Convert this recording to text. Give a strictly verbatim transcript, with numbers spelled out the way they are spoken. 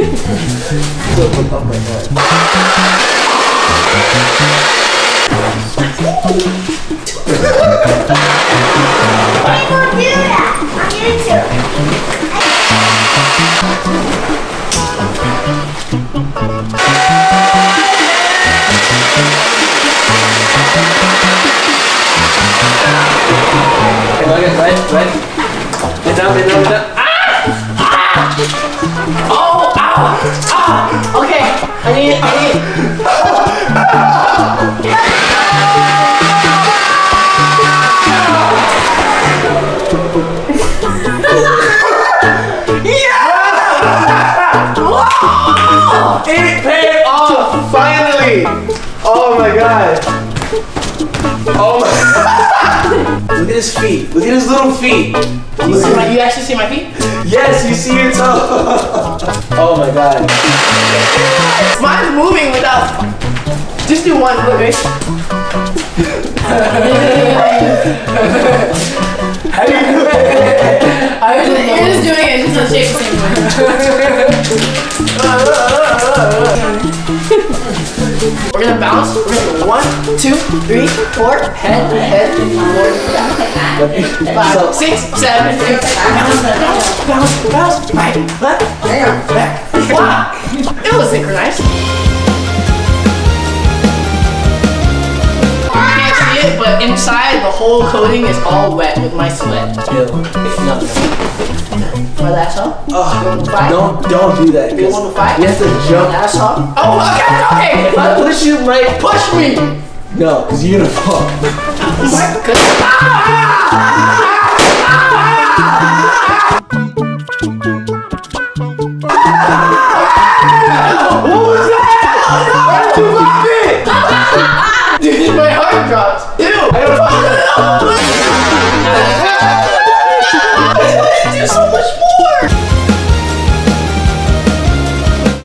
Oh my god. I will do that on YouTube. Okay, look at right, right. Get down, get down, get down. Ah! Ah! Oh! Ow! Ah! Okay, I need it, I need it. Yeah! Wow! It paid off, finally! Oh my god. Oh my god. Look at his feet. Look at his little feet. You, see my, you actually see my feet? Yes, you see your toe. Oh my god. Mine's moving without. Just do one moving. How do you do it? I was just, you're just doing it, just not shape the same way. We're gonna bounce. We're gonna go one, two, three, four, head, head, forward, back. Five, six, seven, eight, bounce, bounce, bounce, bounce, right, left, down, back. Wow! It was synchronized. You can't see it, but inside the whole coating is all wet with my sweat. Ew. No, no. My last hop? Oh, don't, don't do that. You want to fight? You have to jump. My last hop? Oh, okay, okay! If I push you right, push me! No, because you're gonna fall. What? Cause what was that? Dude, my heart dropped. Ew! I don't know.